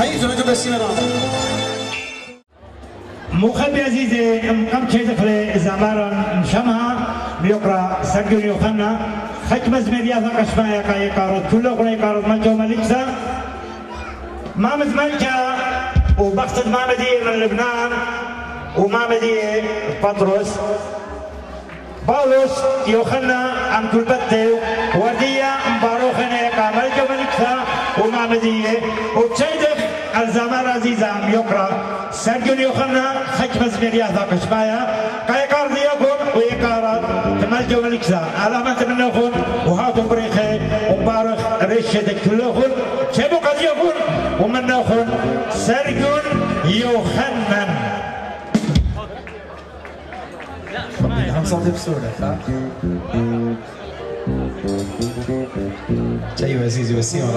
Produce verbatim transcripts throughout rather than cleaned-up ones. خير زوجة بسيرة. مخبي عزيزي كم شيء دخل زمارا شمها بيقرأ سجل يوحنا خدم زميلي هذا كشفاء كايكارد كله كايكارد ما جو مالكسا ما مزملكا وبقصد ما بدي من لبنان وما بدي بطرس باولوس يوحنا أم كلبته ورديا مباروخنا كامل جو مالكسا وما بدي وشيء الزمان عزيزا بيقرأ سرجون يوحنا خدمة زميلي هذا كشفاء كايكارد يقول ويكارد تمل جو مالكسا علامة منهم وهذا بريخه وبارخ رشة كلهم شبو قد يقول ومنهم سرجون يوحنا خمسة بسورة ها أيوة عزيزي وسيم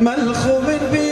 ملخوم بي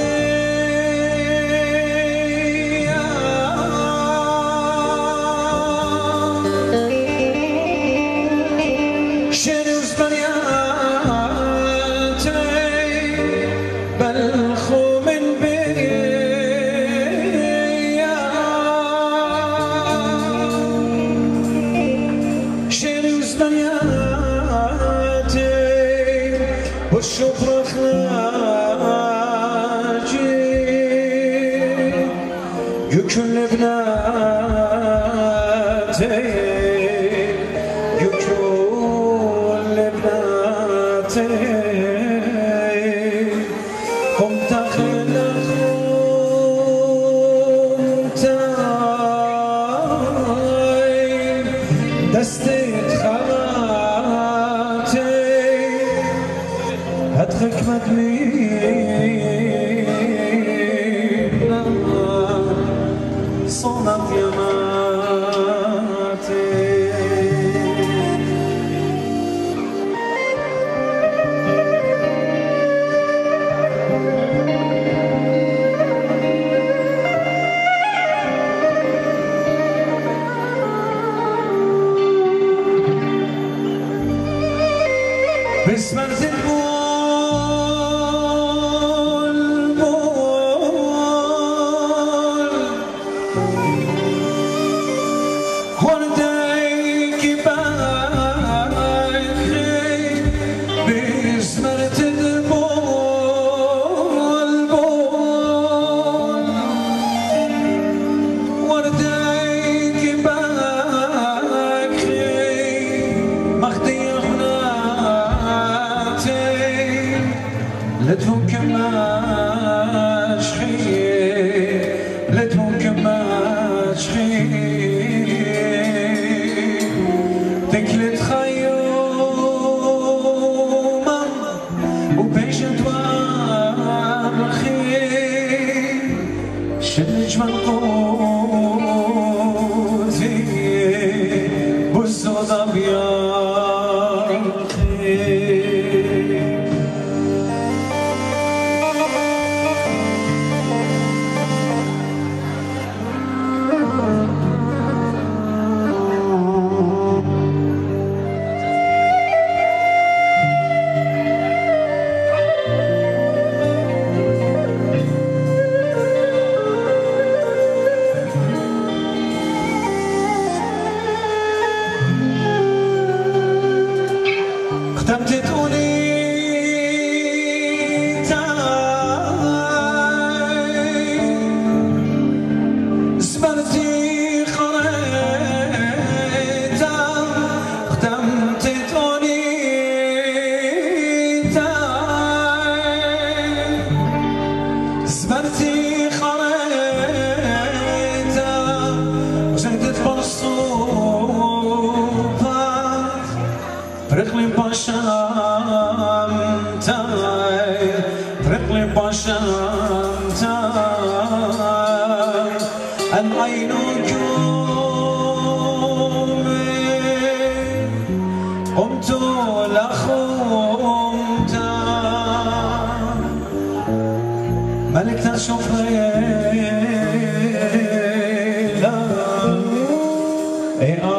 Hey, oh.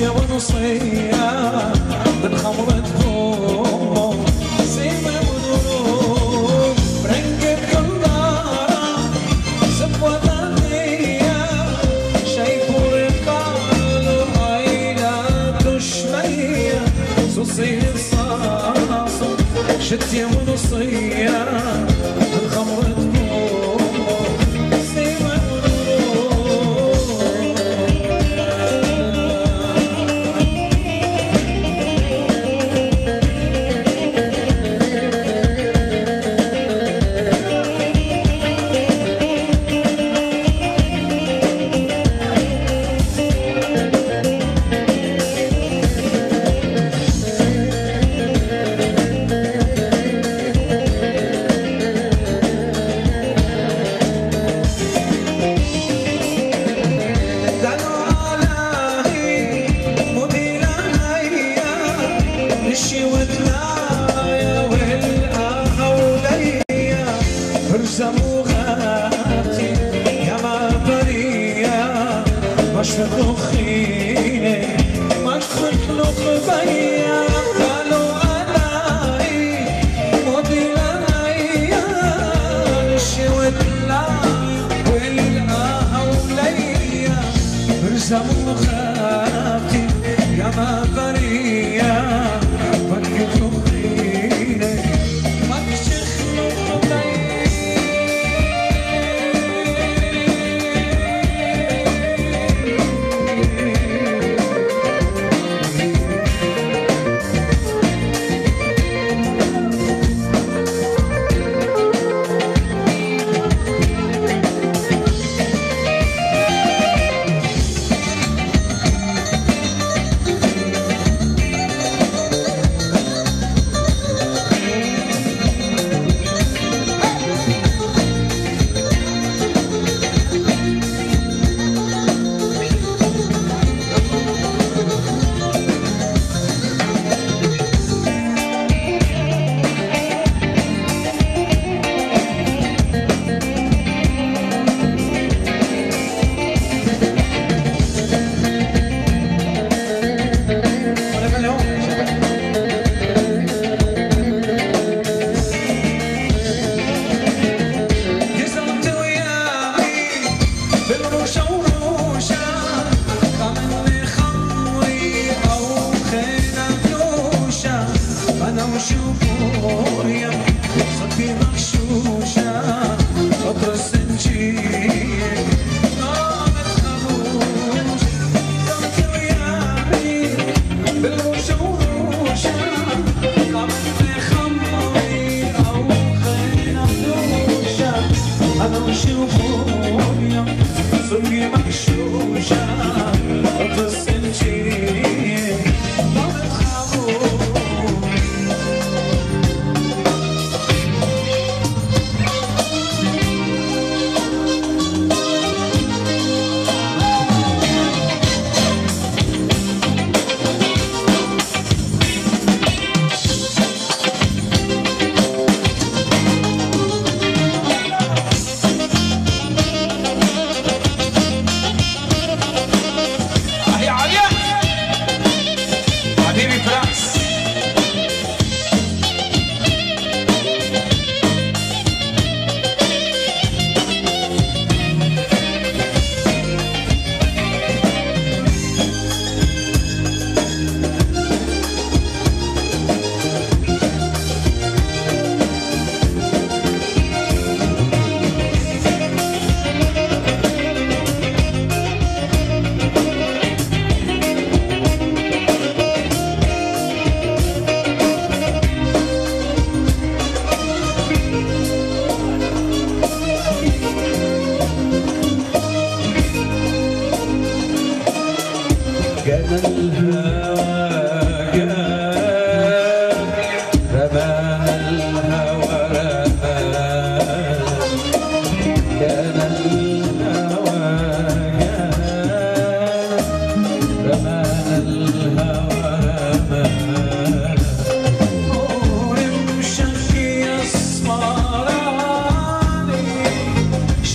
يا ونصية من خمرة فوم سيمة ودروم برنجة كلارة سبوة ثانية شايفوا رقالو هايلة تشمية سوسي الصاصو شت يا ونصية من خمرة فوم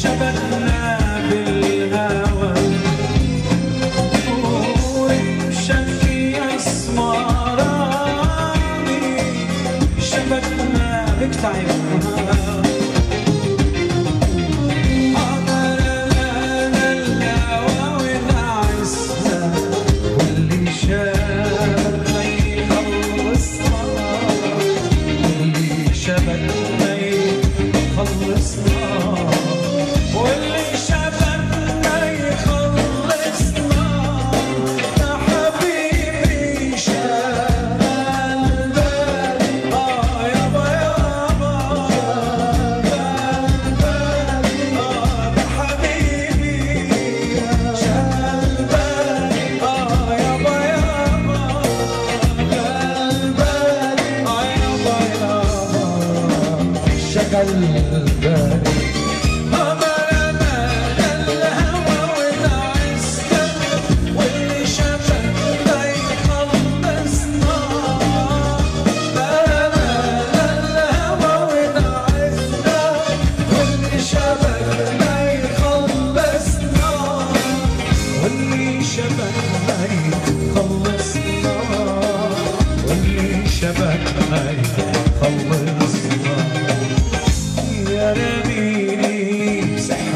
شبهنا بالهوى ومشى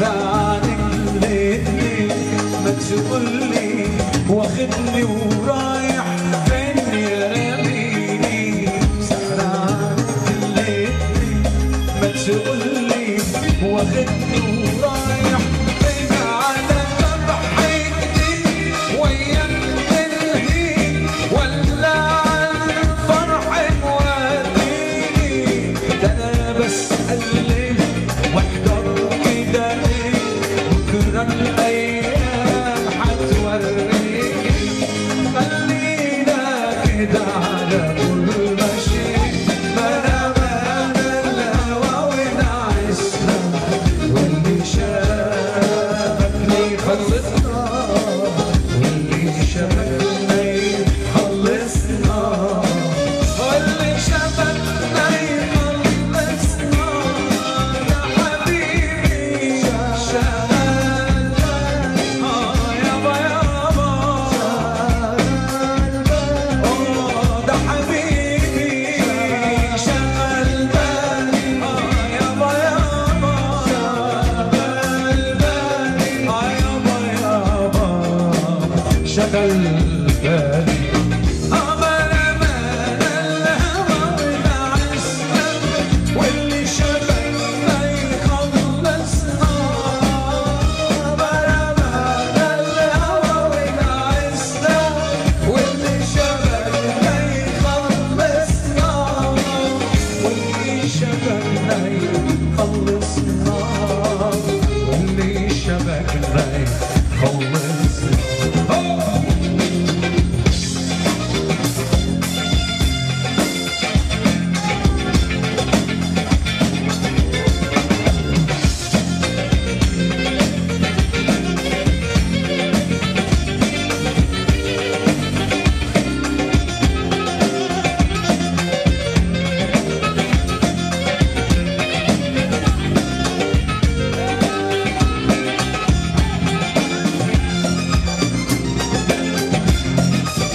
عن الهدني ما تقولي واخدني ورايح فين يا ربيني سحر عن الهدني ما تقولي واخدني ورايح فين على فرحتي ويا الهين ولا عن فرح موديني ده انا بس قلبي وحده الأيام حتوريك خلينا كده على كل مشي بلا بلا الهوى ونعيشنا واللي شافكني يخلصنا واللي شافكنا يخلصنا واللي شافكنا يخلصنا يا حبيبي شافكنا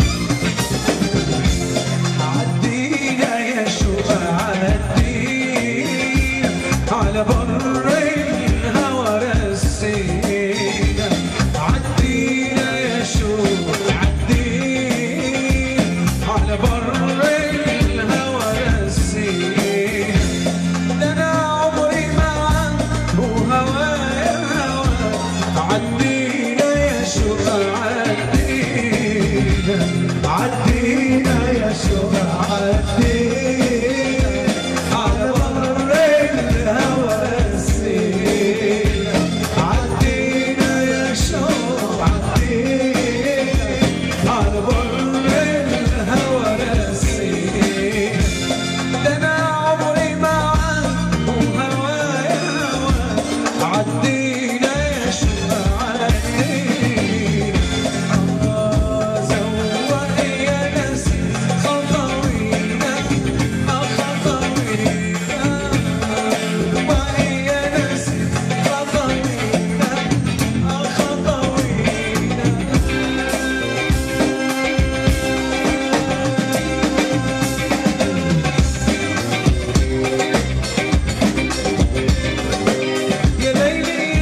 عدينا يا شوق عدينا على ظهر الهوى رسينا عدينا يا شوق عدينا على ظهر الهوى رسينا ده انا عمري ما عاد وهوايا هوا عدينا يا شوق عدينا يا ليلي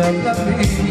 I love you.